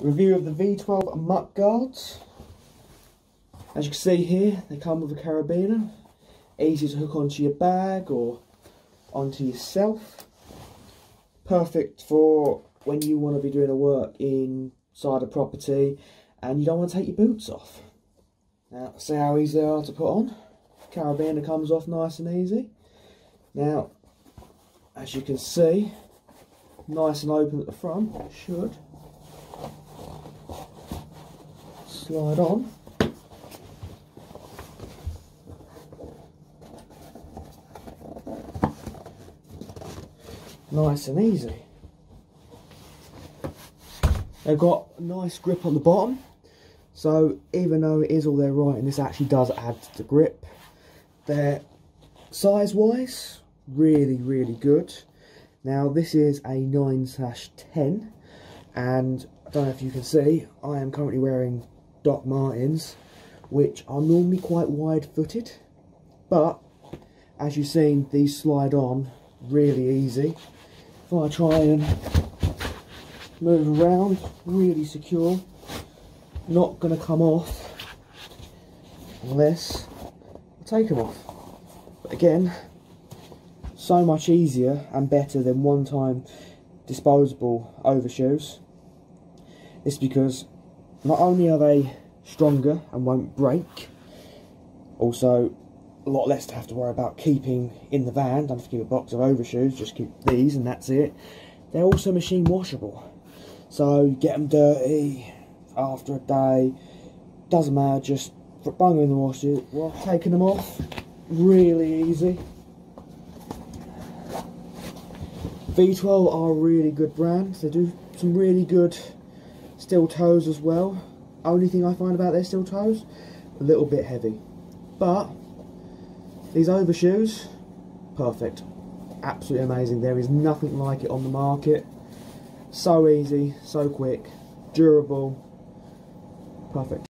Review of the V12 MukGuards. As you can see here, they come with a carabiner, easy to hook onto your bag or onto yourself. Perfect for when you want to be doing a work inside a property and you don't want to take your boots off. Now, see how easy they are to put on. Carabiner comes off nice and easy. Now, as you can see, nice and open at the front, should slide on. Nice and easy. They've got a nice grip on the bottom, so even though it is all their right, and this actually does add to the grip, they're size-wise really good. Now this is a 9/10, and I don't know if you can see, I am currently wearing Doc Martens, which are normally quite wide-footed, but as you've seen, these slide on really easy. If I try and move around, really secure, not going to come off unless I take them off. But again, so much easier and better than one-time disposable overshoes. It's because not only are they stronger and won't break, also a lot less to have to worry about keeping in the van. Don't have to keep a box of overshoes, just keep these and that's it. They're also machine washable, so you get them dirty after a day, doesn't matter, just bung them in the washer. Well, taking them off, really easy. V12 are a really good brand. They do some really good steel toes as well. Only thing I find about their steel toes, a little bit heavy, but these overshoes, perfect, absolutely amazing. There is nothing like it on the market. So easy, so quick, durable, perfect.